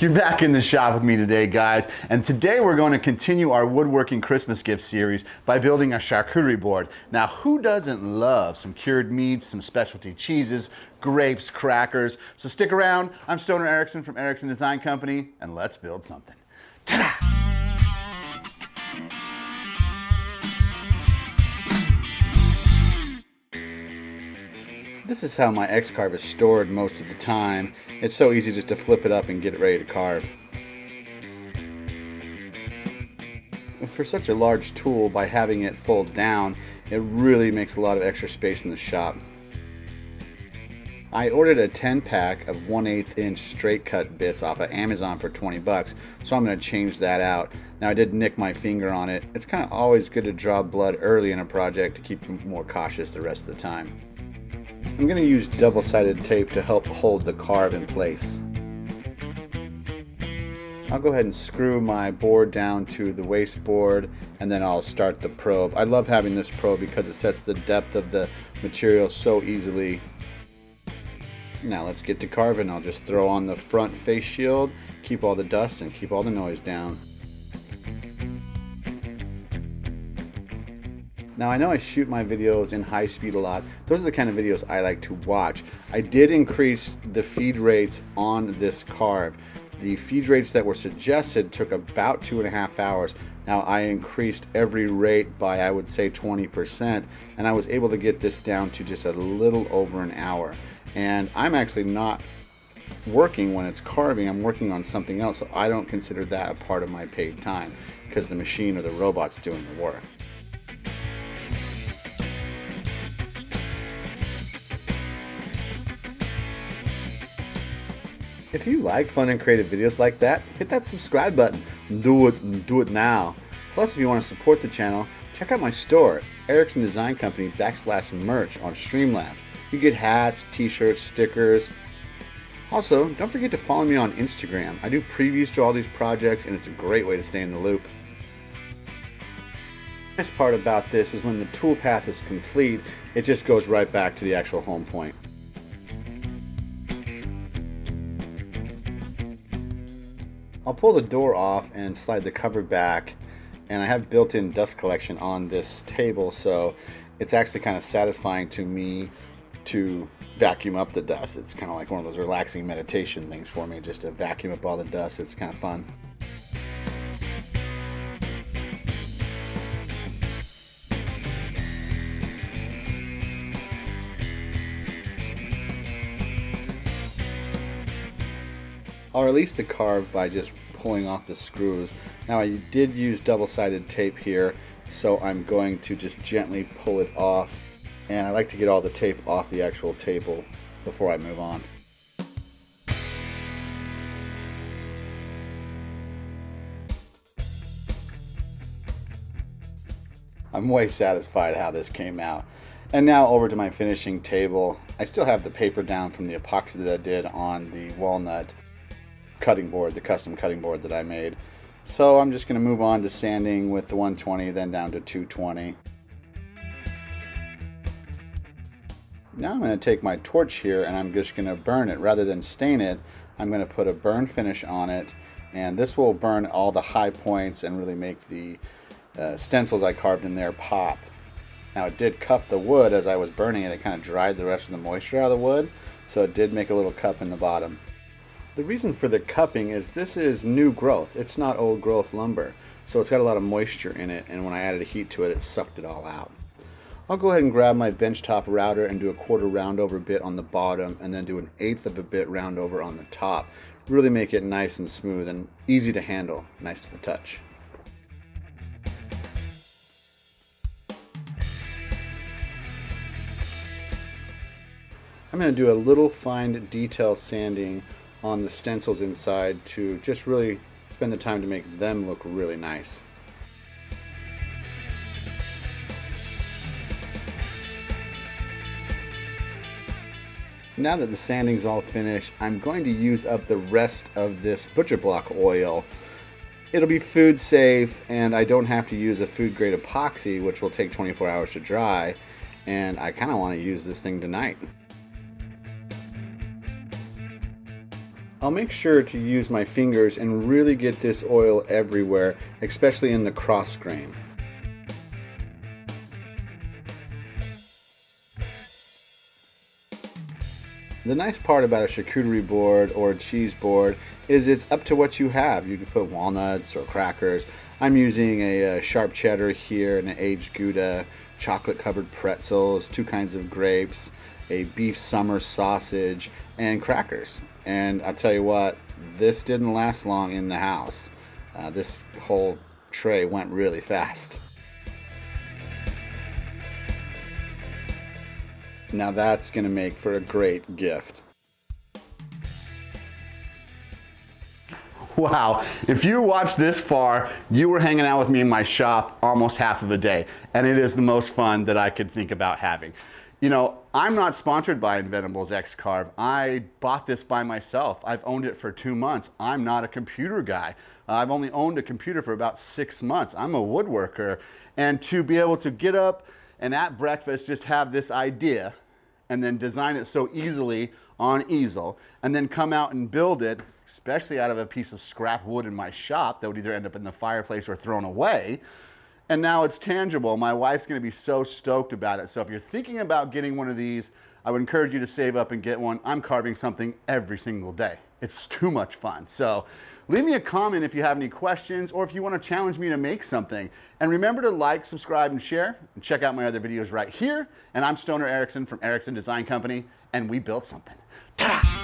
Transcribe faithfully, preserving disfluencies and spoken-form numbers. You're back in the shop with me today, guys, and today we're going to continue our woodworking Christmas gift series by building a charcuterie board. Now, who doesn't love some cured meats, some specialty cheeses, grapes, crackers? So stick around. I'm Stoner Ericson from Ericson Design Company, and let's build something. Ta-da! This is how my X-Carve is stored most of the time. It's so easy just to flip it up and get it ready to carve. For such a large tool, by having it fold down, it really makes a lot of extra space in the shop. I ordered a ten pack of one eighth inch straight cut bits off of Amazon for twenty bucks, so I'm going to change that out. Now, I did nick my finger on it. It's kind of always good to draw blood early in a project to keep you more cautious the rest of the time. I'm going to use double-sided tape to help hold the carve in place. I'll go ahead and screw my board down to the wasteboard, and then I'll start the probe. I love having this probe because it sets the depth of the material so easily. Now let's get to carving. I'll just throw on the front face shield, keep all the dust and keep all the noise down. Now, I know I shoot my videos in high speed a lot. Those are the kind of videos I like to watch. I did increase the feed rates on this carve. The feed rates that were suggested took about two and a half hours. Now, I increased every rate by, I would say, twenty percent, and I was able to get this down to just a little over an hour. And I'm actually not working when it's carving. I'm working on something else, so I don't consider that a part of my paid time because the machine or the robot's doing the work. If you like fun and creative videos like that, hit that subscribe button. Do it, do it now. Plus, if you want to support the channel, check out my store, Ericson Design Company backslash merch on Streamlabs. You get hats, t-shirts, stickers. Also, don't forget to follow me on Instagram. I do previews to all these projects, and it's a great way to stay in the loop. The nice part about this is when the tool path is complete, it just goes right back to the actual home point. I'll pull the door off and slide the cover back, and I have built-in dust collection on this table, so it's actually kind of satisfying to me to vacuum up the dust. It's kind of like one of those relaxing meditation things for me, just to vacuum up all the dust. It's kind of fun. I'll release the carve by just pulling off the screws. Now, I did use double-sided tape here, so I'm going to just gently pull it off, and I like to get all the tape off the actual table before I move on. I'm way satisfied how this came out. And now over to my finishing table. I still have the paper down from the epoxy that I did on the walnut cutting board, the custom cutting board that I made. So I'm just going to move on to sanding with the one twenty, then down to two twenty. Now I'm going to take my torch here and I'm just going to burn it. Rather than stain it, I'm going to put a burn finish on it, and this will burn all the high points and really make the uh, stencils I carved in there pop. Now, it did cup the wood as I was burning it. It kind of dried the rest of the moisture out of the wood, so it did make a little cup in the bottom. The reason for the cupping is this is new growth. It's not old growth lumber, so it's got a lot of moisture in it, and when I added heat to it, it sucked it all out. I'll go ahead and grab my benchtop router and do a quarter round over bit on the bottom, and then do an eighth of a bit round over on the top. Really make it nice and smooth and easy to handle, nice to the touch. I'm going to do a little fine detail sanding on the stencils inside to just really spend the time to make them look really nice. Now that the sanding's all finished, I'm going to use up the rest of this butcher block oil. It'll be food safe, and I don't have to use a food grade epoxy, which will take twenty-four hours to dry, and I kind of want to use this thing tonight. I'll make sure to use my fingers and really get this oil everywhere, especially in the cross grain. The nice part about a charcuterie board or a cheese board is it's up to what you have. You can put walnuts or crackers. I'm using a, a sharp cheddar here and an aged Gouda, chocolate covered pretzels, two kinds of grapes, a beef summer sausage, and crackers. And I'll tell you what, this didn't last long in the house. Uh, this whole tray went really fast. Now that's going to make for a great gift. Wow, if you watched this far, you were hanging out with me in my shop almost half of a day, and it is the most fun that I could think about having. You know, I'm not sponsored by Inventables X-Carve. I bought this by myself. I've owned it for two months. I'm not a computer guy. Uh, I've only owned a computer for about six months. I'm a woodworker, and to be able to get up and at breakfast just have this idea and then design it so easily on Easel and then come out and build it, especially out of a piece of scrap wood in my shop that would either end up in the fireplace or thrown away. And now it's tangible. My wife's gonna be so stoked about it. So if you're thinking about getting one of these, I would encourage you to save up and get one. I'm carving something every single day. It's too much fun. So leave me a comment if you have any questions or if you want to challenge me to make something. And remember to like, subscribe, and share. And check out my other videos right here. And I'm Stoner Ericson from Ericson Design Company, and we built something. Ta-da!